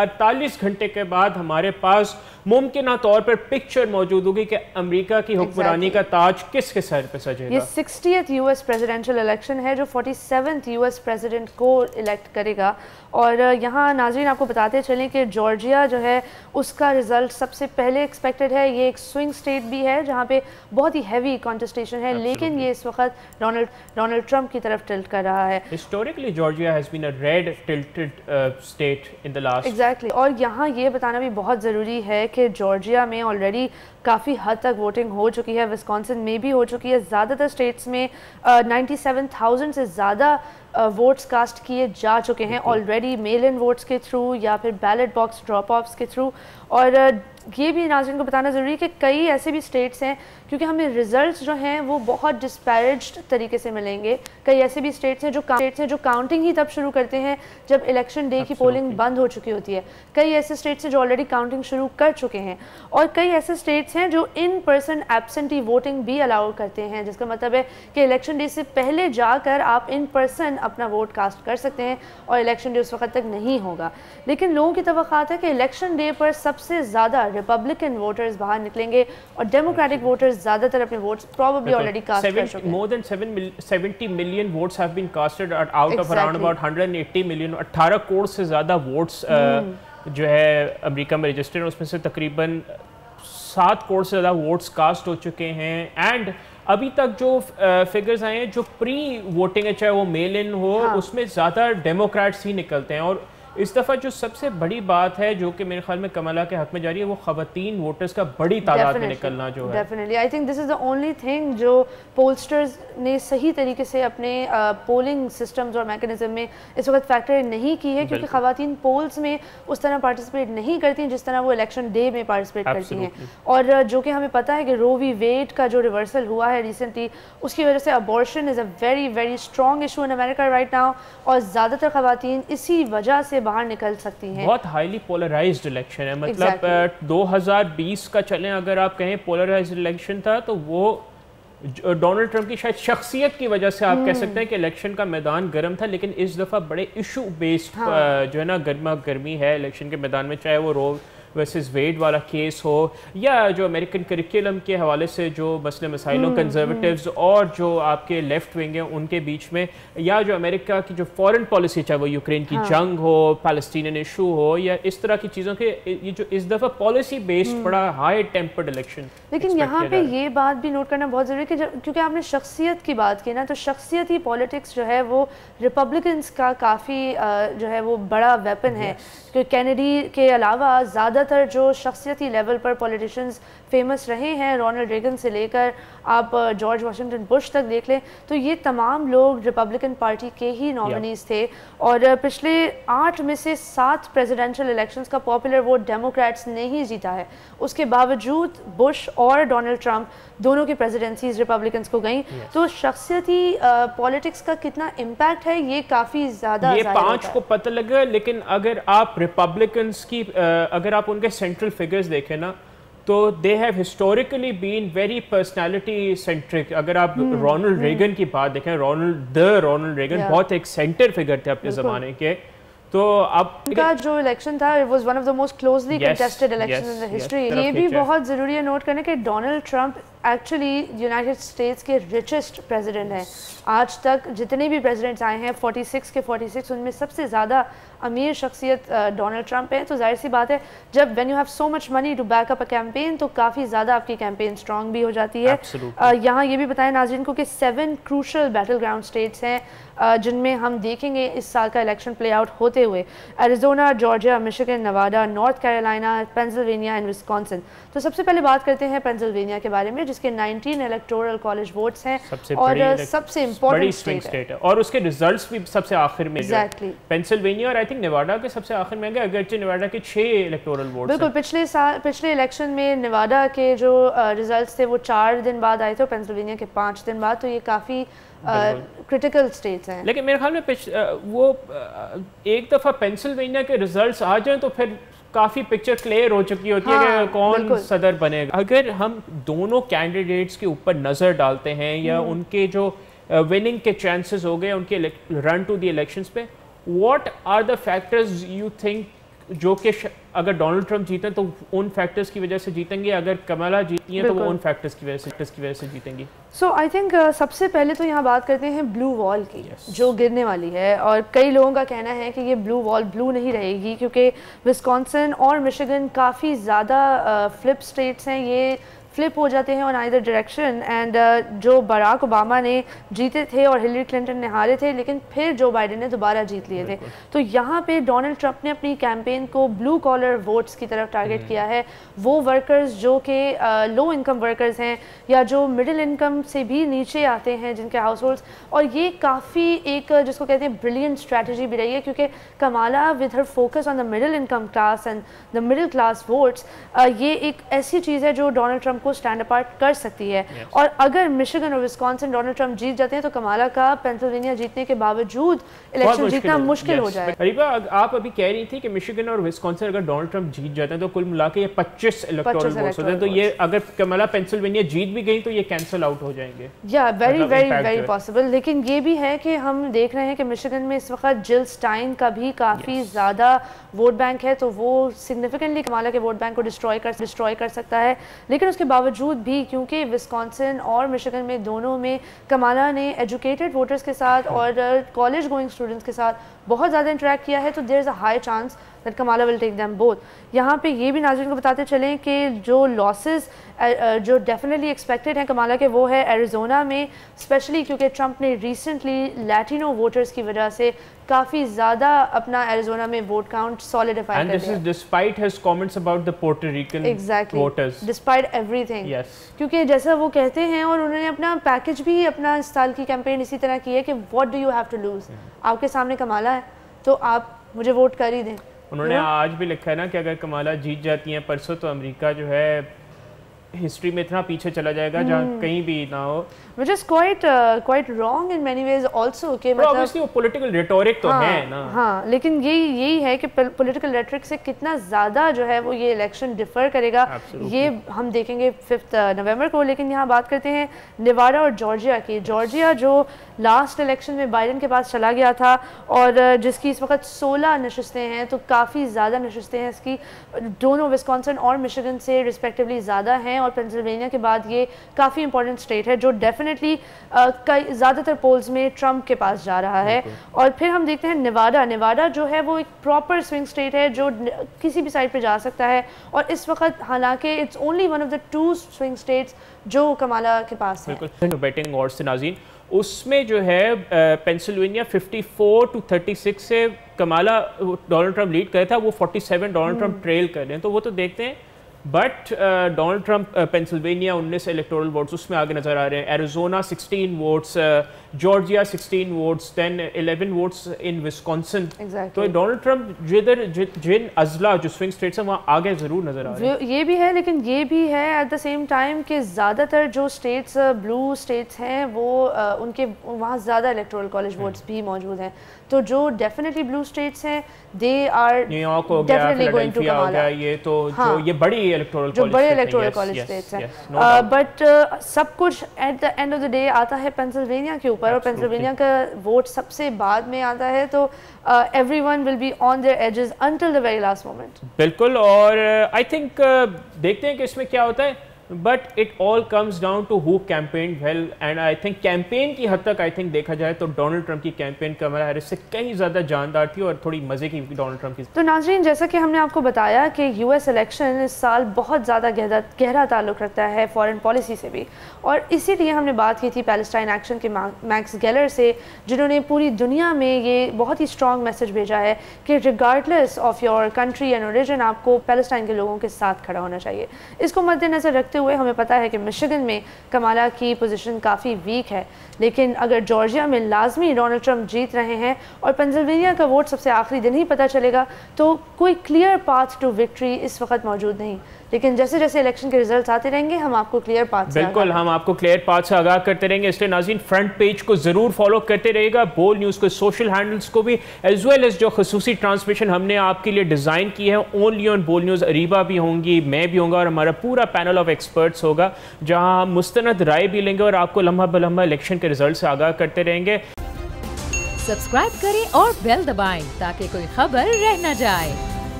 48 घंटे के बाद हमारे पास मुमकिन तौर पर पिक्चर मौजूद होगी कि अमेरिका की हुक्मरानी का ताज किसके सर पे सजेगा। ये 60th यूएस प्रेसिडेंशियल इलेक्शन है जो 47th यूएस प्रेसिडेंट को इलेक्ट करेगा। और यहाँ नाजरीन आपको बताते चलें कि जॉर्जिया जो है उसका रिजल्ट सबसे पहले एक्सपेक्टेड है। ये एक स्विंग स्टेट भी है जहाँ पे बहुत ही हैवी कॉन्टेस्टेशन है, लेकिन ये इस वक्त डोनाल्ड ट्रम्प की तरफ टिल्ट कर रहा है। Historically Georgia has been a red tilted state in the last. और यहाँ ये बताना भी बहुत ज़रूरी है कि जॉर्जिया में ऑलरेडी काफ़ी हद तक वोटिंग हो चुकी है, विस्कॉन्सिन में भी हो चुकी है। ज़्यादातर स्टेट्स में 97,000 से ज़्यादा वोट्स कास्ट किए जा चुके हैं ऑलरेडी, मेल इन वोट्स के थ्रू या फिर बैलेट बॉक्स ड्रॉप ऑफ्स के थ्रू। और ये भी नाज़रीन को बताना ज़रूरी है कि कई ऐसे भी स्टेट्स हैं, क्योंकि हमें रिजल्ट्स जो हैं वो बहुत डिस्पैरिज्ड तरीके से मिलेंगे। कई ऐसे भी स्टेट्स हैं जो काउंटिंग ही तब शुरू करते हैं जब इलेक्शन डे की पोलिंग बंद हो चुकी होती है। कई ऐसे स्टेट्स हैं जो ऑलरेडी काउंटिंग शुरू कर चुके हैं, और कई ऐसे स्टेट्स हैं जो इन पर्सन एब्सेंटी वोटिंग भी अलाउ करते हैं, जिसका मतलब है कि इलेक्शन डे से पहले जाकर आप इन पर्सन अपना वोट कास्ट कर सकते हैं और इलेक्शन डे उस वक्त तक नहीं होगा। लेकिन लोगों की तवक्कात है कि इलेक्शन डे पर सबसे ज़्यादा रिपब्लिकन वोटर्स बाहर निकलेंगे और डेमोक्रेटिक वोटर्स ज़्यादातर अपने वोट्स प्रोबेबली ऑलरेडी कास्ट कर चुके हैं। More than 70 million votes have been casted out of around about 180 million. 18 crore से ज़्यादा वोट्स जो है अमेरिका में रजिस्टर्ड हैं, उसमें से तकरीबन 7 करोड़ से ज़्यादा वोट्स कास्ट हो चुके हैं। एंड अभी तक जो फिगर्स आए हैं जो प्री वोटिंग है, चाहे वो मेल इन हो, उसमें ज़्यादा डेमोक्रेट्स ही निकलते हैं। और इस दफ़ा जो सबसे बड़ी बात है जो कि मेरे ख्याल में कमला के हक में जा रही है, वो खवातीन वोटर्स का बड़ी तादाद में निकलना जो है। Definitely I think this is the only thing जो पोलस्टर्स ने सही तरीके से अपने पोलिंग सिस्टम्स और मैकेनिज्म में इस वक्त फैक्टर नहीं की है, क्योंकि खवातीन पोल्स में उस तरह पार्टिसिपेट नहीं करती हैं जिस तरह वो इलेक्शन डे में पार्टिसिपेट करती हैं। और जो कि हमें पता है कि रो वी वेड का जो रिवर्सल हुआ है रिसेंटली, उसकी वजह से abortion is a very very strong issue in America right now, और ज़्यादातर खवातीन इसी वजह से बाहर निकल सकती हैं। बहुत हाईली पोलराइज्ड इलेक्शन है, मतलब 2020 का चलें अगर आप कहें पोलराइज्ड इलेक्शन था, तो वो डोनाल्ड ट्रंप की शायद शख्सियत की वजह से आप कह सकते हैं कि इलेक्शन का मैदान गर्म था। लेकिन इस दफ़ा बड़े इशू बेस्ड जो है ना गर्मा गर्मी है इलेक्शन के मैदान में, चाहे वो रो वर्सेस वेड वाला केस हो या जो अमेरिकन करिकुलम के हवाले से जो मसले मसाइलों कंजर्वेटिव्स और जो आपके लेफ्ट विंग हैं उनके बीच में, या जो अमेरिका की जो फॉरेन पॉलिसी, चाहे वो यूक्रेन की जंग हो, पैलेस्टीनियन इशू हो, या इस तरह की चीज़ों के, ये जो इस दफ़ा पॉलिसी बेस्ड बड़ा हाई टेम्पर्ड इलेक्शन। लेकिन यहाँ पे ये बात भी नोट करना बहुत ज़रूरी है कि क्योंकि आपने शख्सियत की बात की ना, तो शख्सियती पॉलिटिक्स जो है वो रिपब्लिकन्स का काफ़ी जो है वो बड़ा वेपन है। क्योंकि कैनेडी के अलावा ज़्यादा जो शख्सियती लेवल पर पॉलिटिशियंस फेमस रहे हैं, रोनाल्ड रेगन से लेकर आप जॉर्ज वाशिंगटन बुश तक देख लें, तो ये तमाम लोग रिपब्लिकन पार्टी के ही नॉमिनीज थे। और पिछले 8 में से 7 प्रेसिडेंशियल इलेक्शंस का पॉपुलर वोट डेमोक्रेट्स ने ही जीता है। उसके बावजूद बुश और डोनाल्ड ट्रंप दोनों की प्रेसिडेंसीज रिपब्लिकन्स को गई। तो शख्सियती पॉलिटिक्स का कितना इम्पैक्ट है ये काफ़ी ज़्यादा, ये 5 को पता लगा। लेकिन अगर आप रिपब्लिकन्स की अगर आप उनके सेंट्रल फिगर्स देखें ना, तो they have historically been very personality centric. अगर आप रोनाल्ड रेगन की बात देखें, रोनाल्ड रेगन बहुत एक सेंटर फिगर थे अपने ज़माने के। तो अब उनका जो इलेक्शन था, it was one of the most closely contested election in the history. ये भी बहुत ज़रूरी है नोट करने कि Donald Trump actually United States के रिचेस्ट प्रेसिडेंट हैं। आज तक जितने भी प्रेसिडेंट्स आए हैं 46 के 46, उनमें सबसे ज़्यादा अमीर शख्सियत डोनाल्ड ट्रंप है। तो जाहिर सी बात है जब when you have so much money to back up a campaign, तो काफ़ी ज़्यादा आपकी कैंपेन स्ट्रॉन्ग भी हो जाती है। यहाँ ये भी बताएं नाज़रीन को कि 7 क्रूशल बैटल ग्राउंड स्टेट्स हैं जिनमें हम देखेंगे इस साल का इलेक्शन प्ले आउट होते हुए। Arizona, Georgia, Michigan, Nevada, North Carolina, Pennsylvania and Wisconsin. तो सबसे पहले बात करते हैं पेंसिल्वेनिया के बारे में, जिसके 19 इलेक्टोरल कॉलेज वोट्स हैं और सबसे इम्पोर्टेंट स्टेट है, और उसके रिजल्ट्स भी सबसे आखिर में। एग्जैक्टली पेंसिल्वेनिया और आई थिंक नेवाडा के सबसे आखिर में, अगरचे नेवाडा के 6 इलेक्टोरल वोट्स। बिल्कुल पिछले साल पिछले इलेक्शन में नेवाडा के जो रिजल्ट्स थे वो 4 दिन बाद आए थे और पेंसिल्वेनिया के 5 दिन बाद। तो ये काफ़ी क्रिटिकल स्टेट्स हैं। लेकिन मेरे ख्याल में वो एक दफ़ा पेंसिल्वेनिया के रिजल्ट्स आ जाएं तो फिर काफ़ी पिक्चर क्लियर हो चुकी होती है कि कौन सदर बनेगा। अगर हम दोनों कैंडिडेट्स के ऊपर नज़र डालते हैं या उनके जो विनिंग के चांसेस हो गए उनके रन टू द इलेक्शंस पे, what are the factors you think जो कि अगर डोनाल्ड ट्रंप जीते तो उन फैक्टर्स की वजह से जीतेंगे, अगर कमला जीती हैं तो वो उन फैक्टर्स की वजह से जीतेंगी। सो आई थिंक सबसे पहले तो यहाँ बात करते हैं ब्लू वॉल की जो गिरने वाली है, और कई लोगों का कहना है कि ये ब्लू वॉल ब्लू नहीं रहेगी क्योंकि विस्कॉन्सिन और मिशिगन काफ़ी ज़्यादा फ्लिप स्टेट्स हैं, ये फ्लिप हो जाते हैं ऑन आइदर डायरेक्शन। एंड जो बराक ओबामा ने जीते थे और हिलरी क्लिंटन ने हारे थे, लेकिन फिर जो बाइडेन ने दोबारा जीत लिए थे। तो यहाँ पे डोनाल्ड ट्रंप ने अपनी कैंपेन को ब्लू कॉलर वोट्स की तरफ टारगेट किया है, वो वर्कर्स जो कि लो इनकम वर्कर्स हैं या जो मिडिल इनकम से भी नीचे आते हैं जिनके हाउस होल्ड्स। और ये काफ़ी एक जिसको कहते हैं ब्रिलियंट स्ट्रैटेजी भी रही है क्योंकि Kamala with her focus on the middle income class and the middle class votes, ये एक ऐसी चीज़ है जो डोनाल्ड ट्रंप को स्टैंड अपार्ट कर सकती है। और अगर मिशिगन और विस्कॉन्सिन डोनाल्ड ट्रंप जीत जाते हैं तो कमाला का पेंसिल्वेनिया जीतने के बावजूद इलेक्शन जीतना मुश्किल हो जाए। अरीबा, आप अभी कह रही थी कि मिशिगन और विस्कॉन्सिन अगर डोनाल्ड ट्रंप जीत जाते हैं तो कुल मिलाकर ये 25 इलेक्टोरल वोट्स होते हैं, तो ये अगर कमाला पेंसिल्वेनिया जीत भी गई तो ये कैंसिल आउट हो जाएंगे। या वेरी वेरी वेरी पॉसिबल। लेकिन ये भी है कि हम देख रहे हैं कि मिशिगन में इस वक्त जिल स्टाइन का भी काफी ज्यादा वोट बैंक है, तो वो सिग्निफिकेंटली कमाला के वोट बैंक को डिस्ट्रॉय कर सकता है। लेकिन उसके बावजूद भी क्योंकि विस्कॉन्सिन और मिशिगन में दोनों में कमाला ने एजुकेटेड वोटर्स के साथ और कॉलेज गोइंग स्टूडेंट्स के साथ बहुत ज़्यादा इंटरेक्ट किया है, तो there is a high chance that Kamala will take them both. यहाँ पे ये भी नाज़रीन को बताते चलें कि जो लॉसेस जो डेफिनेटली एक्सपेक्टेड हैं कमाला के, वो है एरिजोना में, स्पेशली क्योंकि ट्रंप ने रिसेंटली लैटिनो वोटर्स की वजह से काफ़ी ज़्यादा अपना एरिजोना में वोट काउंट सॉलिडिफाई कर दिया। Despite his comments about the Puerto Rican voters, despite everything, क्योंकि जैसा वो कहते हैं, और उन्होंने अपना पैकेज भी अपना इस साल की कैंपेन इसी तरह की है कि what do you have to lose, आपके सामने कमाला है तो आप मुझे वोट कर ही दें। उन्होंने आज भी लिखा है ना कि अगर कमाला जीत जाती हैं परसों तो अमेरिका जो है हिस्ट्री में इतना पीछे चला जाएगा जहाँ कहीं भी ना हो। Which is quite wrong in many ways also, कि मतलब obviously वो political rhetoric तो है ना। हाँ, लेकिन यही है कि political rhetoric से कितना ज़्यादा जो है वो ये इलेक्शन डिफर करेगा, ये हम देखेंगे 5 नवंबर को। लेकिन यहाँ बात करते हैं नेवाडा और जॉर्जिया की। जॉर्जिया जो लास्ट इलेक्शन में बाइडेन के पास चला गया था और जिसकी इस वक्त 16 नशस्तें हैं, तो काफ़ी ज़्यादा नशस्तें हैं इसकी, दोनों विस्कॉन्सिन और मिशिगन से रिस्पेक्टिवली ज़्यादा हैं, और पेंसिल्वेनिया के बाद ये काफ़ी इंपॉर्टेंट स्टेट है जो डेफिनेटली ज़्यादातर पोल्स में ट्रंप के पास जा रहा है। और फिर हम देखते हैं नेवाडा। नेवाडा जो है वो एक प्रॉपर स्विंग स्टेट है जो किसी भी साइड पे जा सकता है, और इस वक्त हालांकि it's only one of the 2 swing states जो कमाला के पास है। बिल्कुल। बैटिंग ऑर्ड्स नाज़रीन, उसमें जो है पेंसिल्वेनिया 54-36 से कमाला डोनाल्ड ट्रंप लीड करे था, वो 47 डोनाल्ड ट्रंप ट्रेल कर रहे हैं, तो वो तो देखते हैं। But Donald Trump Pennsylvania 19 electoral votes उसमें आगे नज़र आ रहे हैं, Arizona 16 votes, Georgia 16 votes, then 11 votes in Wisconsin. तो डोनाल्ड ट्रंप जिन अजला जो स्विंग स्टेट्स हैं वहाँ आगे ज़रूर नज़र आ रहे हैं। ये भी है, लेकिन ये भी है एट द सेम टाइम कि ज़्यादातर जो स्टेट्स ब्लू स्टेट्स हैं वो उनके वहाँ ज़्यादा इलेक्टोरल कॉलेज वोट्स भी मौजूद हैं, तो जो डेफिनेटली ब्लू स्टेट्स हैं दे आर न्यूयॉर्क हो गया, फिलाडेल्फिया हो गया, ये तो जो ये बड़ी जो बड़े इलेक्टोरल कॉलेज स्टेट्स हैं। बट सब कुछ at the end of the day आता है पेंसिल्वेनिया के ऊपर, और पेंसिल्वेनिया का वोट सबसे बाद में आता है, तो everyone will be on their edges until the very last moment. बिल्कुल, और आई थिंक देखते हैं कि इसमें क्या होता है, but it all comes down to who campaign well, and I think campaign की हद तक आई थिंक देखा जाए तो डोनाल्ड ट्रंप की कैंपेन कमला हैरिस से कहीं ज़्यादा जानदार थी और थोड़ी मज़े की डोनाल्ड ट्रंप की। तो नाज़रीन, जैसा कि हमने आपको बताया कि US इलेक्शन इस साल बहुत ज़्यादा गहरा ताल्लुक़ रखता है फॉरेन पॉलिसी से भी, और इसीलिए हमने बात की थी पैलेस्टाइन एक्शन के मैक्स गैलर से, जिन्होंने पूरी दुनिया में ये बहुत ही स्ट्रॉन्ग मैसेज भेजा है कि regardless of your country and origin आपको पैलेस्टाइन के लोगों के साथ खड़ा होना चाहिए। इसको मद्देनज़र रखते हुए हमें पता है कि मिशिगन में कमाला की पोजीशन काफ़ी वीक है, लेकिन अगर जॉर्जिया में लाजमी डोनाल्ड ट्रंप जीत रहे हैं और पेंसिल्वेनिया का वोट सबसे आखिरी दिन ही पता चलेगा, तो कोई क्लियर पाथ टू विक्ट्री इस वक्त मौजूद नहीं। लेकिन जैसे जैसे इलेक्शन के रिजल्ट आते रहेंगे हम आपको क्लियर पाथ से, बिल्कुल हम आपको क्लियर पाथ से आगाह करते रहेंगे। इसलिए नाज़रीन, फ्रंट पेज को ज़रूर फॉलो करते रहेगा, बोल न्यूज़ के सोशल हैंडल्स को भी, एज वेल एज जो खसूसी ट्रांसमिशन हमने आपके लिए डिज़ाइन की है only on Bol news. Areeba भी होंगी, मैं भी होंगा, और हमारा पूरा पैनल ऑफ एक्सपर्ट्स होगा, जहां हम मुस्तनद राय भी लेंगे और आपको लम्हा बलम्हा इलेक्शन के रिजल्ट से आगाह करते रहेंगे। सब्सक्राइब करें और बेल दबाएं ताकि कोई खबर रह न जाए।